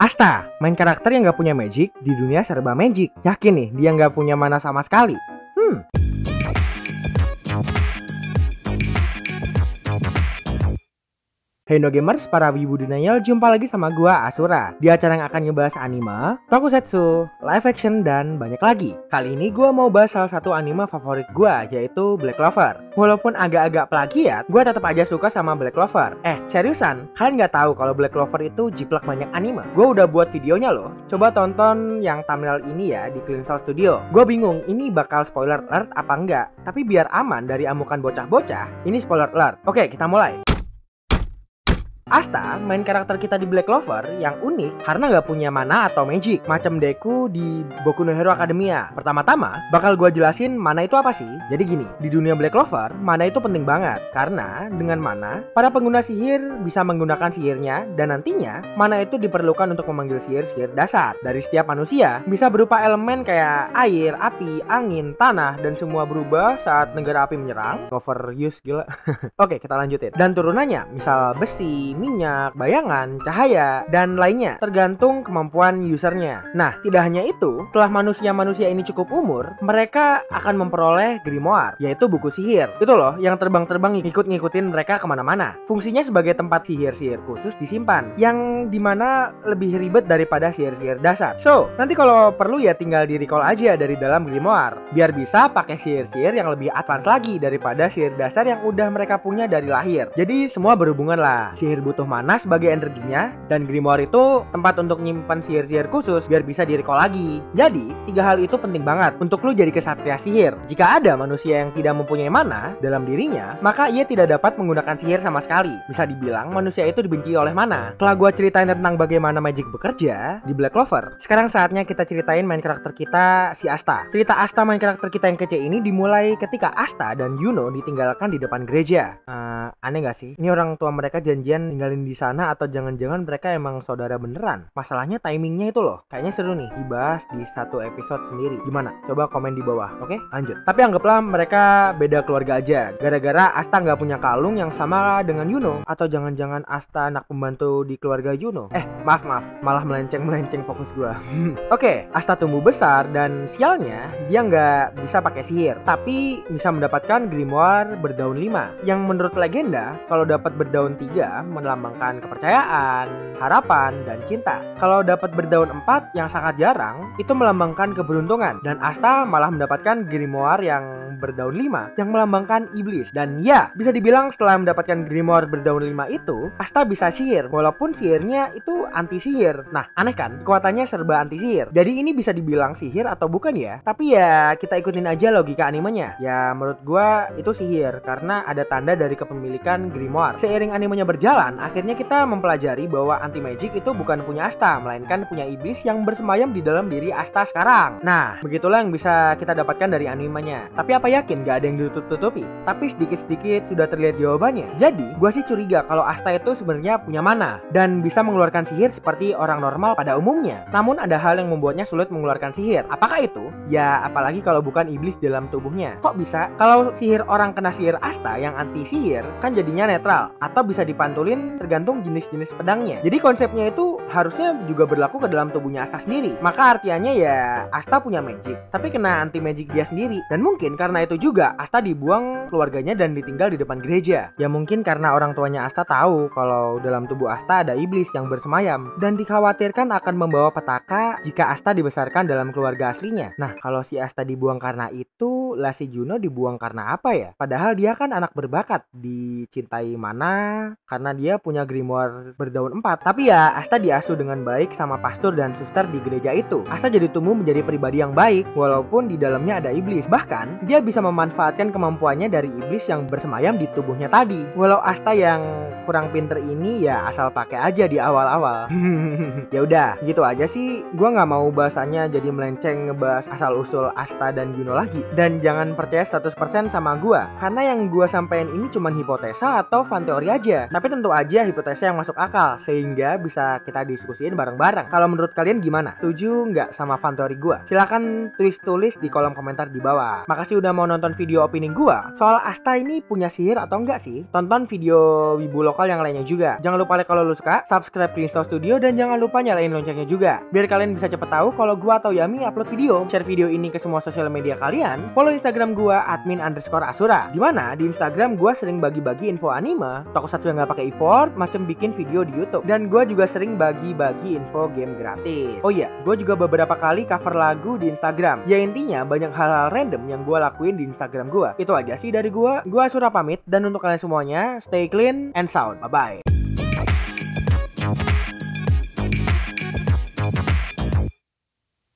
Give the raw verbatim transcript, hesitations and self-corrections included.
Asta, main karakter yang gak punya magic di dunia serba magic. Yakin nih, dia gak punya mana sama sekali. Hmm. Hey no gamers, para wibu dunia, jumpa lagi sama gua Asura. Di acara yang akan ngebahas anime, tokusatsu, live action, dan banyak lagi. Kali ini gua mau bahas salah satu anime favorit gua, yaitu Black Clover. Walaupun agak-agak plagiat, gua tetap aja suka sama Black Clover. Eh, seriusan, kalian nggak tahu kalau Black Clover itu jiplak banyak anime. Gua udah buat videonya loh. Coba tonton yang thumbnail ini ya di Cleansound Studio. Gua bingung ini bakal spoiler alert apa enggak, tapi biar aman dari amukan bocah-bocah, ini spoiler alert. Oke, kita mulai. Asta, main karakter kita di Black Clover yang unik karena nggak punya mana atau magic, macam Deku di Boku no Hero Academia. Pertama-tama, bakal gue jelasin mana itu apa sih. Jadi gini, di dunia Black Clover, mana itu penting banget. Karena dengan mana, para pengguna sihir bisa menggunakan sihirnya dan nantinya mana itu diperlukan untuk memanggil sihir-sihir dasar. Dari setiap manusia, bisa berupa elemen kayak air, api, angin, tanah, dan semua berubah saat negara api menyerang. Overuse gila. Oke, kita lanjutin. Dan turunannya, misal besi, minyak, bayangan, cahaya, dan lainnya tergantung kemampuan usernya. Nah, tidak hanya itu, setelah manusia-manusia ini cukup umur, mereka akan memperoleh grimoire, yaitu buku sihir. Itu loh, yang terbang-terbang ngikut-ngikutin mereka kemana-mana. Fungsinya sebagai tempat sihir-sihir khusus disimpan, yang dimana lebih ribet daripada sihir-sihir dasar. So, nanti kalau perlu ya tinggal di recall aja dari dalam grimoire, biar bisa pakai sihir-sihir yang lebih advance lagi daripada sihir dasar yang udah mereka punya dari lahir. Jadi semua berhubungan lah, sihir butuh mana sebagai energinya, dan grimoire itu tempat untuk nyimpan sihir-sihir khusus biar bisa di-recall lagi. Jadi, tiga hal itu penting banget untuk lu jadi kesatria sihir. Jika ada manusia yang tidak mempunyai mana dalam dirinya, maka ia tidak dapat menggunakan sihir sama sekali. Bisa dibilang manusia itu dibenci oleh mana. Setelah gua ceritain tentang bagaimana magic bekerja di Black Clover, sekarang saatnya kita ceritain main karakter kita, si Asta. Cerita Asta, main karakter kita yang kece ini, dimulai ketika Asta dan Yuno ditinggalkan di depan gereja. Uh, aneh gak sih? Ini orang tua mereka janjian tinggalin di sana, atau jangan-jangan mereka emang saudara beneran. Masalahnya timingnya itu loh. Kayaknya seru nih dibahas di satu episode sendiri. Gimana? Coba komen di bawah. Oke, lanjut. Tapi anggaplah mereka beda keluarga aja. Gara-gara Asta nggak punya kalung yang sama dengan Yuno, atau jangan-jangan Asta anak pembantu di keluarga Yuno. Eh, maaf maaf, malah melenceng-melenceng fokus gua. Oke, Asta tumbuh besar dan sialnya dia nggak bisa pakai sihir, tapi bisa mendapatkan grimoire berdaun lima. Yang menurut legenda, kalau dapat berdaun tiga melambangkan kepercayaan, harapan, dan cinta. Kalau dapat berdaun empat yang sangat jarang, itu melambangkan keberuntungan. Dan Asta malah mendapatkan grimoire yang berdaun lima yang melambangkan iblis. Dan ya, bisa dibilang setelah mendapatkan grimoire berdaun lima itu, Asta bisa sihir walaupun sihirnya itu anti sihir. Nah, aneh kan? Kekuatannya serba anti sihir. Jadi ini bisa dibilang sihir atau bukan ya? Tapi ya kita ikutin aja logika animenya. Ya menurut gua itu sihir karena ada tanda dari kepemilikan grimoire. Seiring animenya berjalan, akhirnya kita mempelajari bahwa anti-magic itu bukan punya Asta, melainkan punya iblis yang bersemayam di dalam diri Asta sekarang. Nah, begitulah yang bisa kita dapatkan dari animenya. Tapi apa yakin gak ada yang ditutup-tutupi? Tapi sedikit-sedikit sudah terlihat jawabannya. Jadi, gua sih curiga kalau Asta itu sebenarnya punya mana, dan bisa mengeluarkan sihir seperti orang normal pada umumnya. Namun ada hal yang membuatnya sulit mengeluarkan sihir. Apakah itu? Ya, apalagi kalau bukan iblis dalam tubuhnya. Kok bisa? Kalau sihir orang kena sihir Asta yang anti-sihir, kan jadinya netral, atau bisa dipantulin tergantung jenis-jenis pedangnya. Jadi konsepnya itu harusnya juga berlaku ke dalam tubuhnya Asta sendiri. Maka artinya ya Asta punya magic, tapi kena anti magic dia sendiri. Dan mungkin karena itu juga Asta dibuang keluarganya dan ditinggal di depan gereja. Ya mungkin karena orang tuanya Asta tahu kalau dalam tubuh Asta ada iblis yang bersemayam, dan dikhawatirkan akan membawa petaka jika Asta dibesarkan dalam keluarga aslinya. Nah, kalau si Asta dibuang karena itu, lah si Yuno dibuang karena apa ya? Padahal dia kan anak berbakat, dicintai mana karena dia punya grimoire berdaun empat. Tapi ya Asta diasuh dengan baik sama pastor dan suster di gereja itu. Asta jadi tumbuh menjadi pribadi yang baik walaupun di dalamnya ada iblis. Bahkan dia bisa memanfaatkan kemampuannya dari iblis yang bersemayam di tubuhnya tadi. Walau Asta yang kurang pinter ini ya asal pakai aja di awal-awal. Ya udah, gitu aja sih. Gua nggak mau bahasanya jadi melenceng ngebahas asal-usul Asta dan Yuno lagi. Dan jangan percaya seratus persen sama gua, karena yang gua sampein ini cuman hipotesa atau fan teori aja. Tapi tentu aja aja hipotesa yang masuk akal, sehingga bisa kita diskusiin bareng-bareng. Kalau menurut kalian gimana? Setuju nggak sama fan teori gua? Silahkan tulis-tulis di kolom komentar di bawah. Makasih udah mau mau nonton video opening gua soal Asta ini punya sihir atau enggak sih, tonton video wibu lokal yang lainnya juga. Jangan lupa like kalau lu suka, subscribe Crystal Studio, dan jangan lupa nyalain loncengnya juga, biar kalian bisa cepet tahu kalau gua atau Yami upload video. Share video ini ke semua sosial media kalian, follow Instagram gua admin underscore asura, dimana di Instagram gua sering bagi-bagi info anime, tokusatsu yang gak pakai effort, macam bikin video di YouTube, dan gua juga sering bagi-bagi info game gratis. Oh iya, gua juga beberapa kali cover lagu di Instagram. Ya intinya banyak hal-hal random yang gua lakuin di Instagram gua. Itu aja sih dari gua. Gua Asura pamit, dan untuk kalian semuanya stay clean and sound. Bye bye.